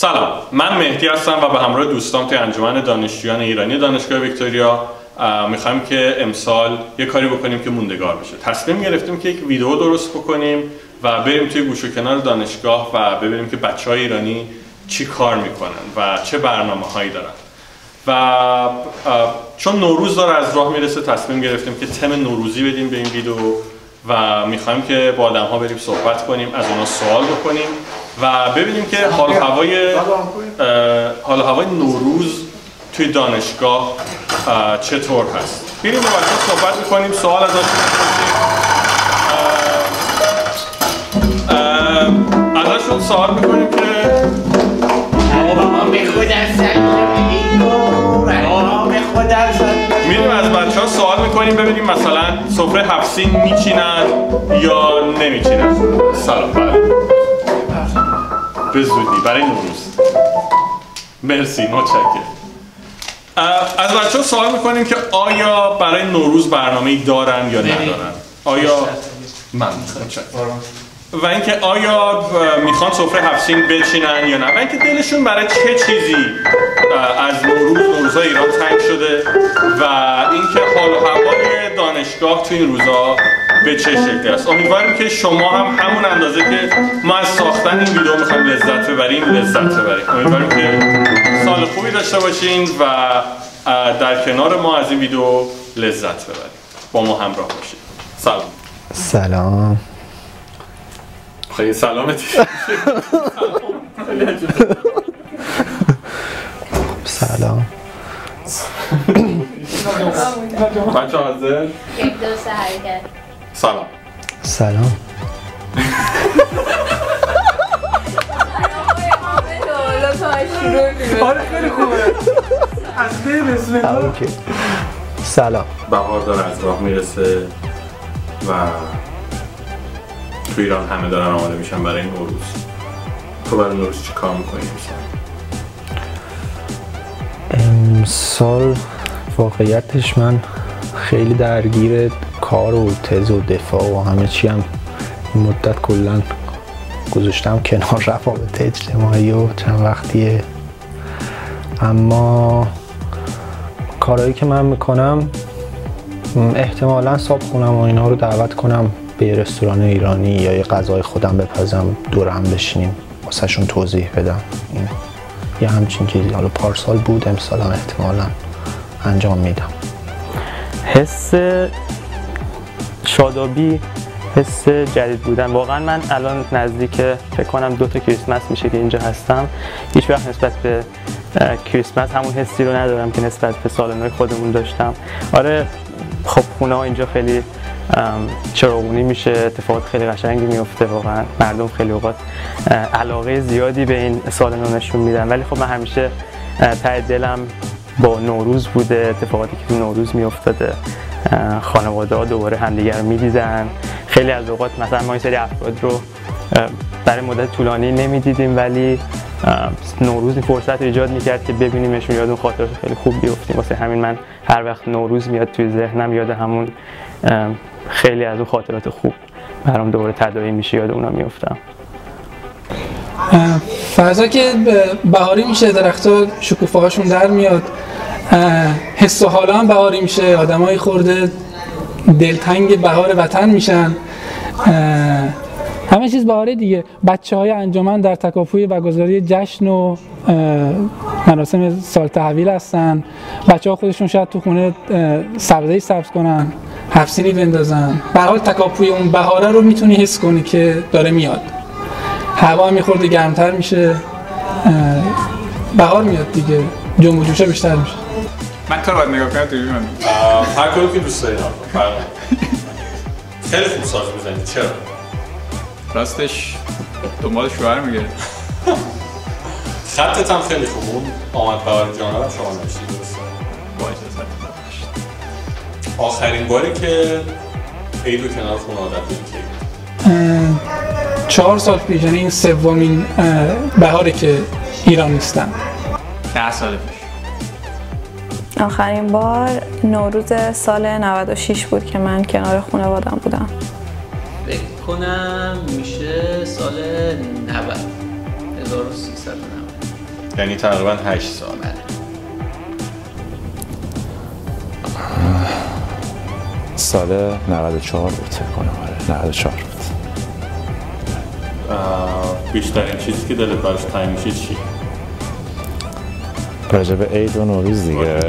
سلام، من مهدی هستم و به همراه دوستام توی انجمن دانشجویان ایرانی دانشگاه ویکتوریا میخوایم که امسال یه کاری بکنیم که موندگار بشه. تصمیم گرفتیم که یک ویدیو درست بکنیم و بریم توی گوش و کنار دانشگاه و ببینیم که بچه‌های ایرانی چی کار میکنن و چه برنامه‌هایی دارن. و چون نوروز داره از راه میرسه تصمیم گرفتیم که تم نوروزی بدیم به این ویدیو و میخوایم که با آدم‌ها بریم صحبت کنیم، از اونا سوال بکنیم و ببینیم که حال و هوای نوروز توی دانشگاه چطور هست. بریم با بچه‌ها صحبت می‌کنیم، سوال ازشون می‌پرسیم. ازشون سوال می‌کنیم که میریم از بچه‌ها سوال می‌کنیم ببینیم مثلا سفره هفت سین می‌چینن یا نمی‌چینن. سلام، به زودی برای نوروز. مرسی، متشکرم. از بچه‌ها سوال می‌کنیم که آیا برای نوروز برنامه‌ای دارن یا ندارن؟ آیا من و اینکه آیا میخوان سفره هفت سین بچینن یا نه؟ و اینکه دلشون برای چه چیزی از نوروزهای ایران تنگ شده و اینکه حال و هوای دانشگاه تو این روزا به چه شکلی است. امیدواریم که شما هم همون اندازه که ما از ساختن این ویدیو میخوایم لذت ببریم. امیدواریم که سال خوبی داشته باشین و در کنار ما از این ویدیو لذت ببریم. با ما همراه باشید. سلام. خیلی سلامتی. سلام. بچه حاضر؟ یک دوست حرکت. سلام. سلام. بهار داره از راه میرسه و تو ایران همه دارن آماده میشن برای نوروز. تو برای نوروز چی کار میکنی امسال؟ واقعیتش من خیلی درگیر کار و تز و دفاع و همه چی هم این مدت کلا گذاشتم کنار روابط اجتماعی و چند وقتیه. اما کارهایی که من میکنم احتمالا صاحب خونم و اینا رو دعوت کنم به یه رستوران ایرانی یا یه غذای خودم بپزم، دور هم بشینیم، واسهشون توضیح بدم. این یه همچین چیزی حالا پارسال بود، امسال هم احتمالا انجام میدم. حس شادابی، حس جدید بودن. واقعا من الان نزدیک فکر کنم 2 تا کریسمس میشه که اینجا هستم. هیچ وقت نسبت به کریسمس همون حسی رو ندارم که نسبت به سال نو خودمون داشتم. آره، خب خونه ها اینجا خیلی چراغونی میشه، اتفاقات خیلی قشنگی میفته. واقعا مردم خیلی اوقات علاقه زیادی به این سال نو نشون میدن، ولی خب من همیشه ته دلم با نوروز بوده. اتفاقاتی که نوروز میافتاده، خانواده ها دوباره همدیگر رو میدیدن. خیلی از اوقات مثلا ما این سری افراد رو برای مدت طولانی نمیدیدیم، ولی نوروز این فرصت رو ایجاد میکرد که ببینیمشون، یاد اون خاطرات خیلی خوب بیفتیم. واسه همین من هر وقت نوروز میاد توی ذهنم یاد همون خیلی از اون خاطرات خوب برام دوباره تداعی میشه، یاد اونا میافتم. فرضا که بهاری میشه، درخت‌ها شکوفه هاشون در میاد، حس و حالا هم بهاری میشه، آدمای خورده دلتنگ بهار وطن میشن، همه چیز بهاره دیگه. بچه‌های انجمن در تکافوی برگزاری جشن و مراسم سال تحویل هستن. بچه‌ها خودشون شاید تو خونه سبزی سبز کنن، هفت سینی بندازن. به هر حال تکافوی اون بهاره رو میتونی حس کنی که داره میاد. هوا میخورده گرمتر میشه، بهار میاد دیگه، جنب و جوشه بیشتر میشه. من تا باید نگاه کنم تیوی من هر کدوم که دوست دارید خیلی خوب ساز میزنید. چرا؟ راستش دنبال شوهر میگرد. خطت هم خیلی خوب بود، آمد بهار جانب شما نمیشید. باید نشید آخرین باری که عیدو کنار خونه آدم بودید؟ 4 سال پیش، یعنی این 3مین بهاره که ایران نیستم. 10 سال پیش آخرین بار نوروز سال 96 بود که من کنار خانواده‌ام بودم. فکر کنم میشه سال 90، 1390. یعنی تقریبا 8 سال. سال 94 بود فکر کنم. آره 94 بود. بیشترین چیزی که دلت براش تنگ میشه چی؟ راجب عید و نوروز دیگه.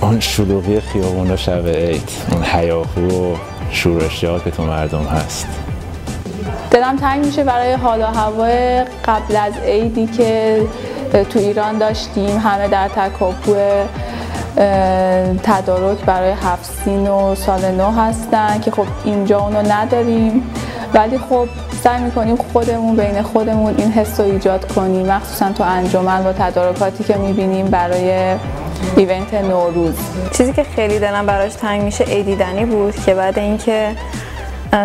اون شلوغی خیابون شب عید، اون هیاهو و شورشی که تو مردم هست. دلم تنگ میشه برای حال و هوای قبل از عیدی که تو ایران داشتیم، همه در تکاپو تدارک برای هفت سین و سال نو هستن که خب اینجا اونو نداریم، ولی خب سعی میکنیم خودمون بین خودمون این حس رو ایجاد کنیم، مخصوصا تو انجمن با تدارکاتی که میبینیم برای ایونت نوروز. چیزی که خیلی دلم براش تنگ میشه عیدیدنی بود که بعد اینکه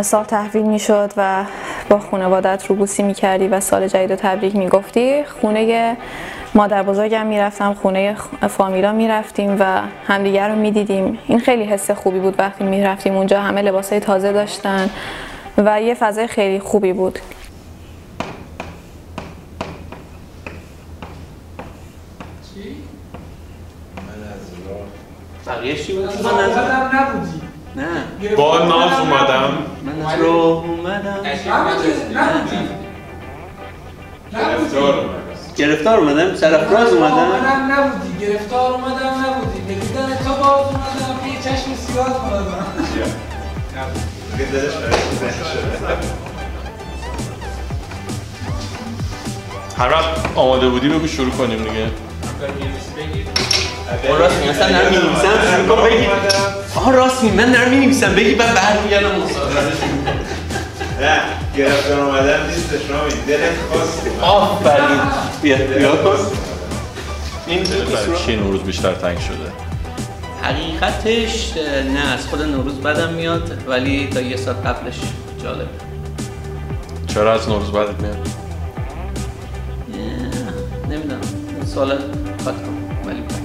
سال تحویل میشد و با خانوادت رو بوسی میکردی و سال جدید رو تبریک میگفتی، خونه مادر بزرگم میرفتم، خونه فامیلا میرفتیم و همدیگر رو میدیدیم. این خیلی حس خوبی بود وقتی میرفتیم اونجا، همه لباسای تازه داشتن و یه فضای خیلی خوبی بود. نه با ناز اومدم، من از راه اومدم، گرفتار اومدم، سرفراز اومدم، نبودی، گرفتار اومدم نبودی، به دیدن تو باز اومدم، به چشم سیاه اومدم. هر وقت آماده بودی بگو شروع کنیم دیگه. راست مثلا نمی‌نویسم شروع بگی. آها راست من نمی‌نویسم بگی بعد برمیگردم مصاحبهش. نه گرفتار اومدم نیست شما میدید خواست. آفرین. بیا خواست. این چه نوروز بیشتر تنگ شده. حقیقتش نه از خود نوروز بدم میاد، ولی تا یه سال قبلش جالب. چرا از نوروز بدت میاد؟ نمیدونم. سوال خاطرم.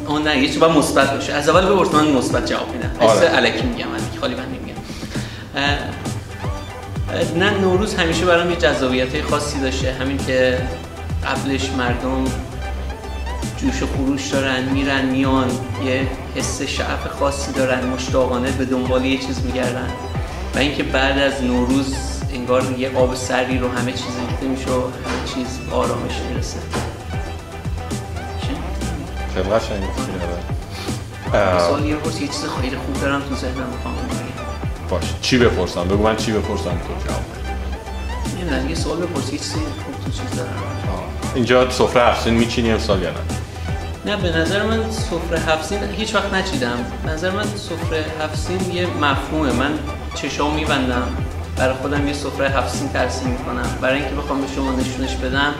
اون نه یه چی باید مثبت باشه. از اول بپرس من مثبت جواب میدم. آره. الکی میگم من خالی بندی میگم. نه نوروز همیشه برام یه جذابیت خاصی داشته، همین که قبلش مردم جوش و خروش دارن، میرن میان، یه حس شعف خاصی دارن، مشتاقانه به دنبال یه چیز میگردن و اینکه بعد از نوروز انگار یه آب سری رو همه چیز ریخته میشه و همه چیز آرامش میرسه. خیلی قشنگ بود. سوال یه پرس یه چیز خیلی خوب دارم تو ذهنم میخوام بگم. باش چی بپرسم؟ بگو من چی بپرسم تو جواب بده. یه سوال بپرس یه چیز خوب تو چیز دارم. اینجا سفره هفت سین میچینی امسال یا نه؟ نه به نظر من سفره هفت سین هیچ وقت نچیدم. به نظر من سفره هفت سین یه مفهومه. من چشامو میبندم برای خودم یه سفره هفت سین ترسیم میکنم برای اینکه بخوام به شما نشونش بدم.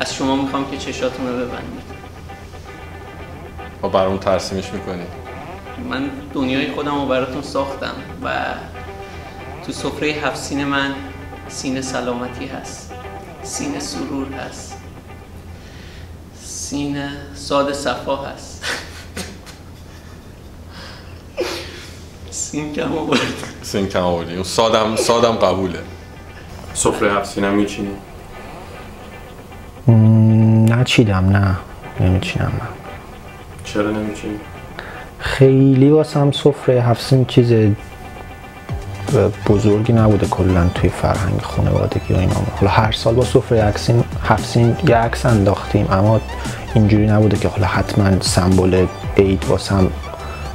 از شما میخوام که چشاتون رو ببندید. برامون ترسیمش میکنید. من دنیای خودم رو براتون ساختم و تو سفره هفت سین من سین سلامتی هست، سین سرور هست، سین ساده صفا هست. سین کم آورد، سین کم آوردی. سادم قبوله. سفره هفت سینم میچینی؟ نمیچینم. چرا نمی‌چینی؟ خیلی واسم سفره هفت سین چیز بزرگی نبوده کلا توی فرهنگ خانوادگی و اینا. حالا هر سال با سفره هفت سین یه عکس انداختیم، اما اینجوری نبوده که حالا حتما سمبل عید واسم،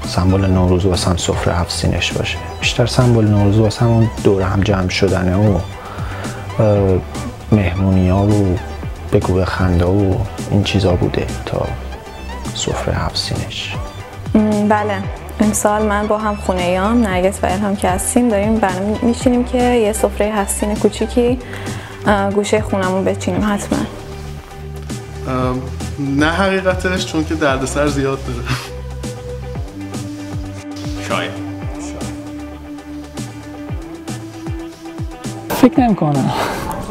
سمبل نوروز واسم سفره هفت سینش باشه. بیشتر سمبل نوروز واسم اون دور هم جمع شدنه و مهمونی‌ها و بگو بخنده و این چیزا بوده تا سفره هفت سینش. بله امسال من با هم خونه ایام نرگس و الهام که از سین داریم برنامه میشینیم که یه سفره هفت سین کوچیکی گوشه خونمون بچینیم حتما. نه حقیقتش چون که دردسر زیاد داره. شاید فکر نمی‌کنم.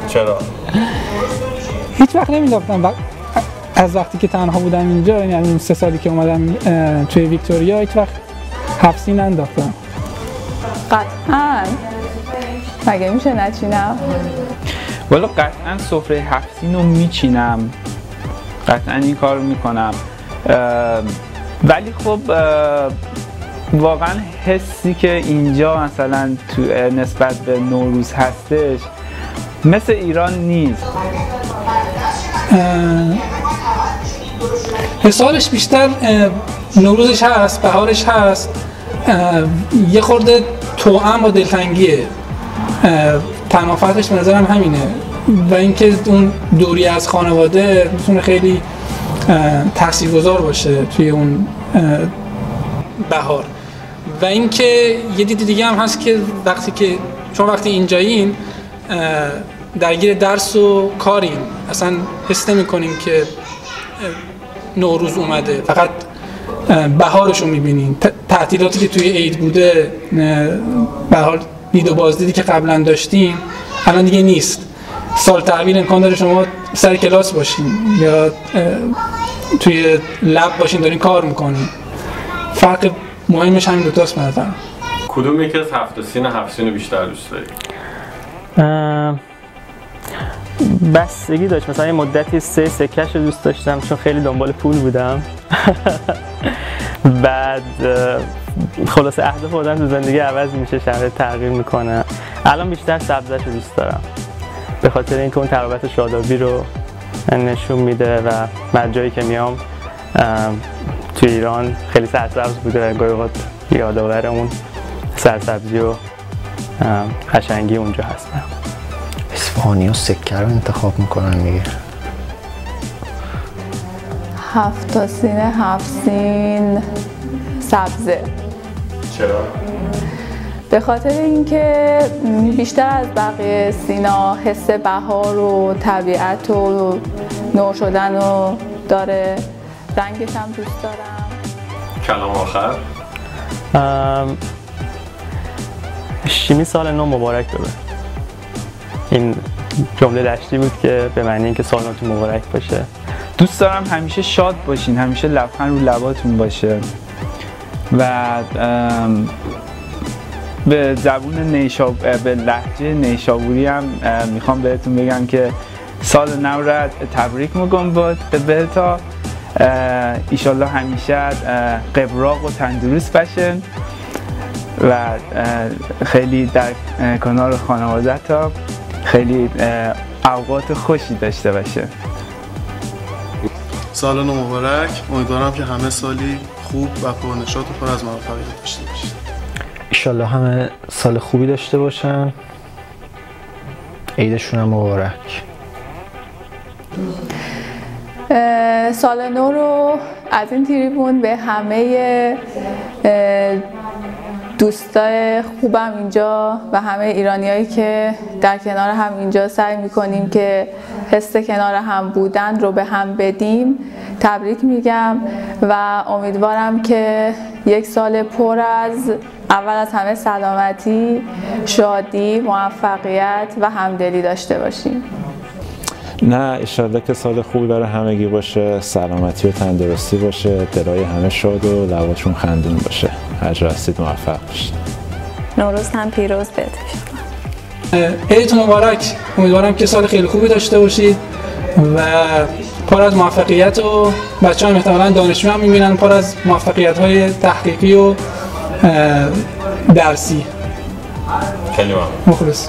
چرا؟ هیچ وقت نمی‌دونم. از وقتی که تنها بودم اینجا، یعنی اون 3 سالی که اومدم توی ویکتوریا، هیچ وقت هفت سین ننداختم. قطعاً. مگه میشه نچینم؟ والا قطعاً سفره هفت سین رو میچینم. قطعا این کار رو میکنم. ولی خب واقعا حسی که اینجا مثلا تو نسبت به نوروز هستش مثل ایران نیست. سالش بیشتر نوروزش هست، بهارش هست، یه خورده توأم با دلتنگیه، تنها فرقش به نظرم همینه و اینکه اون دوری از خانواده میتونه خیلی تاثیرگذار باشه توی اون بهار. و اینکه یه دید دیگه هم هست که وقتی اینجایین درگیر درس و کاریم، اصلا حس نمی‌کنیم که نوروز اومده، فقط بهارشو می‌بینین. تعطیلاتی که توی عید بوده، بهار دید و بازدیدی که قبلا داشتیم الان دیگه نیست. سال تحویل امکان داره شما سر کلاس باشین یا توی لب باشین دارین کار میکنین. فرق مهمش همین دوتاست به نظرم. کدوم یکی از هفت سین بیشتر دوست داری؟ بستگی داشت. مثلا یه مدتی سکش رو دوست داشتم چون خیلی دنبال پول بودم. بعد خلاص اهداف آدم تو زندگی عوض میشه، شرایط تغییر میکنه. الان بیشتر سبزش رو دوست دارم به خاطر اینکه اون تراوت شادابی رو نشون میده و من جایی که میام تو ایران خیلی سرسبز بوده و گاهی اوقات یادآور اون سرسبزی و قشنگی اونجا هستم. اصفهانی‌ها سکه رو انتخاب میکنن دیگه. هفت سین سبزه. چرا؟ به خاطر اینکه بیشتر از بقیه سینا حس بهار و طبیعت و نو شدن رو داره. رنگش هم دوست دارم. کلام آخر؟ شیمی سال نو مبارک بده. این جمله دشتی بود که به معنی اینکه سال نوتون مبارک باشه. دوست دارم همیشه شاد باشین، همیشه لبخند رو لباتون باشه و به زبون به لهجه نیشابوری هم میخوام بهتون بگم که سال نو را تبریک میگم بهتا. ایشالله همیشه قبراق و تندرست باشین و خیلی در کنار خانوادت ها خیلی اوقات خوشی داشته باشه. سال نو مبارک. امیدوارم که همه سالی خوب و پرنشاط و پر از موفقیت داشته باشید. انشالله همه سال خوبی داشته باشن. عیدشون هم مبارک. سال نو رو از این تریبون به همه دوستای خوبم اینجا و همه ایرانیایی که در کنار هم اینجا سعی میکنیم که حس کنار هم بودن رو به هم بدیم تبریک میگم و امیدوارم که یک سال پر از اول از همه سلامتی، شادی، موفقیت و همدلی داشته باشیم. نه، انشالله که سال خوبی برای همگی باشه، سلامتی و تندرستی باشه، دلای همه شاد و لباتون خندون باشه. هر جا هستید موفق باشید. نوروز هم پیروز بهتون شما. عیدتون مبارک. امیدوارم که سال خیلی خوبی داشته باشید و پر از موفقیت و بچه‌ها احتمالاً دانشجو هم می‌بینن پر از موفقیت‌های تحقیقی و درسی. خیلی ممنون. مخلص.